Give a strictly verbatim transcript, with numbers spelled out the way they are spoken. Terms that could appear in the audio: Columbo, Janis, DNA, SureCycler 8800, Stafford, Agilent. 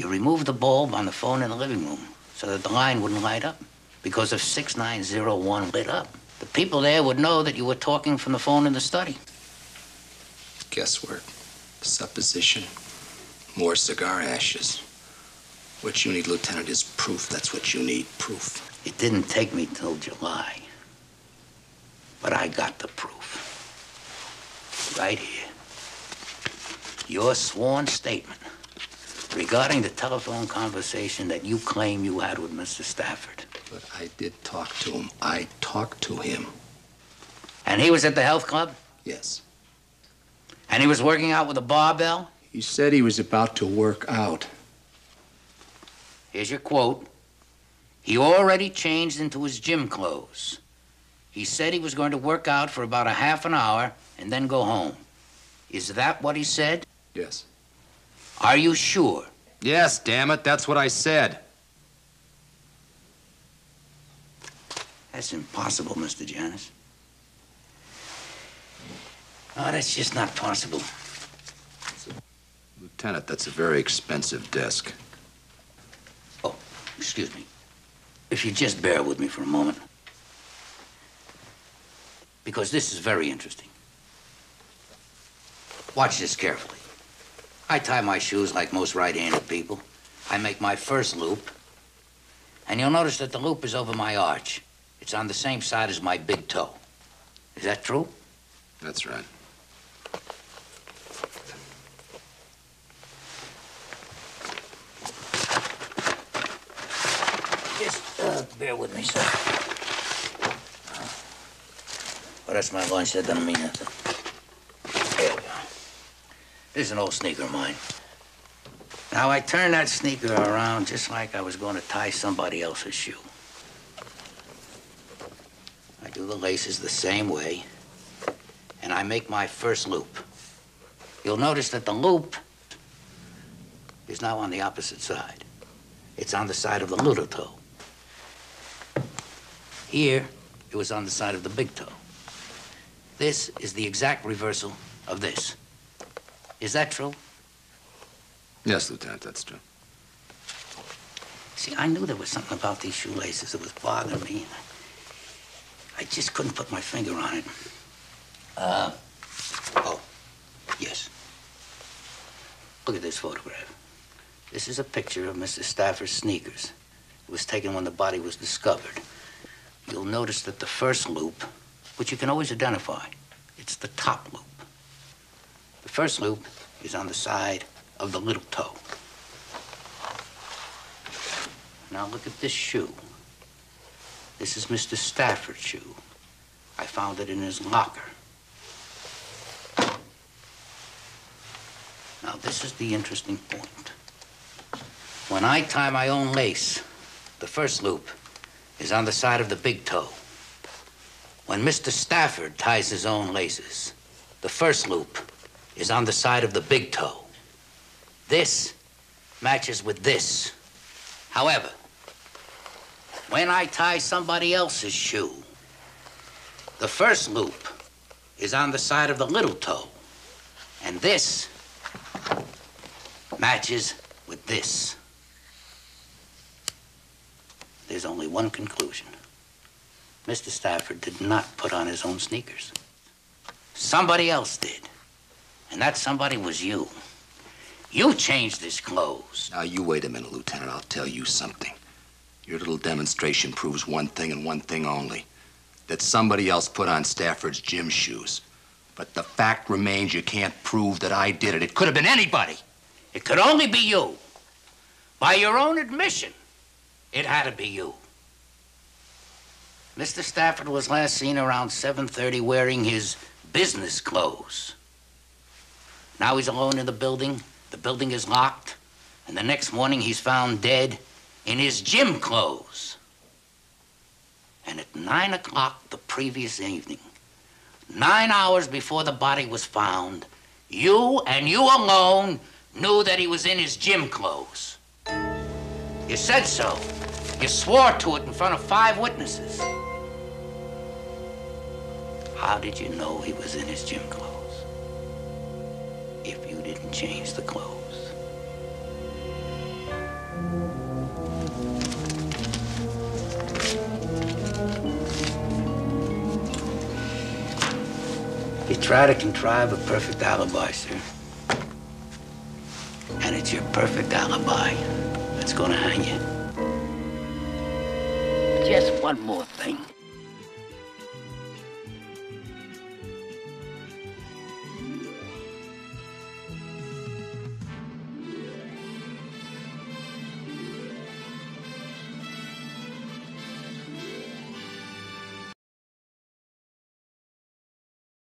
You remove the bulb on the phone in the living room so that the line wouldn't light up. Because if six nine zero one lit up, the people there would know that you were talking from the phone in the study. Guesswork, supposition, more cigar ashes. What you need, Lieutenant, is proof. That's what you need, proof. It didn't take me till July, but I got the proof. Right here. Your sworn statement regarding the telephone conversation that you claim you had with Mister Stafford. But I did talk to him. I talked to him. And he was at the health club? Yes. And he was working out with a barbell? He said he was about to work out. Here's your quote. He already changed into his gym clothes. He said he was going to work out for about a half an hour and then go home. Is that what he said? Yes. Are you sure? Yes, damn it, that's what I said. That's impossible, Mister Janis. Oh, that's just not possible. Lieutenant, that's a very expensive desk. Oh, excuse me. If you just bear with me for a moment. Because this is very interesting. Watch this carefully. I tie my shoes like most right-handed people. I make my first loop. And you'll notice that the loop is over my arch. It's on the same side as my big toe. Is that true? That's right. Just uh, bear with me, sir. Well, that's my lunch. That doesn't mean nothing. There we go. This is an old sneaker of mine. Now, I turn that sneaker around just like I was going to tie somebody else's shoe. I do the laces the same way, and I make my first loop. You'll notice that the loop is now on the opposite side. It's on the side of the little toe. Here, it was on the side of the big toe. This is the exact reversal of this. Is that true? Yes, Lieutenant, that's true. See, I knew there was something about these shoelaces that was bothering me. I just couldn't put my finger on it. Uh, oh, yes. Look at this photograph. This is a picture of Mister Stafford's sneakers. It was taken when the body was discovered. You'll notice that the first loop, which you can always identify, it's the top loop. The first loop is on the side of the little toe. Now look at this shoe. This is Mister Stafford's shoe. I found it in his locker. Now, this is the interesting point. When I tie my own lace, the first loop is on the side of the big toe. When Mister Stafford ties his own laces, the first loop is on the side of the big toe. This matches with this. However, when I tie somebody else's shoe, the first loop is on the side of the little toe. And this matches with this. There's only one conclusion. Mister Stafford did not put on his own sneakers. Somebody else did. And that somebody was you. You changed his clothes. Now, you wait a minute, Lieutenant. I'll tell you something. Your little demonstration proves one thing and one thing only, that somebody else put on Stafford's gym shoes. But the fact remains you can't prove that I did it. It could have been anybody. It could only be you. By your own admission, it had to be you. Mister Stafford was last seen around seven thirty wearing his business clothes. Now he's alone in the building. The building is locked. And the next morning he's found dead in his gym clothes. And at nine o'clock the previous evening, nine hours before the body was found, you and you alone knew that he was in his gym clothes. You said so. You swore to it in front of five witnesses. How did you know he was in his gym clothes if you didn't change the clothes? You try to contrive a perfect alibi, sir. And it's your perfect alibi that's gonna hang you. Just one more thing.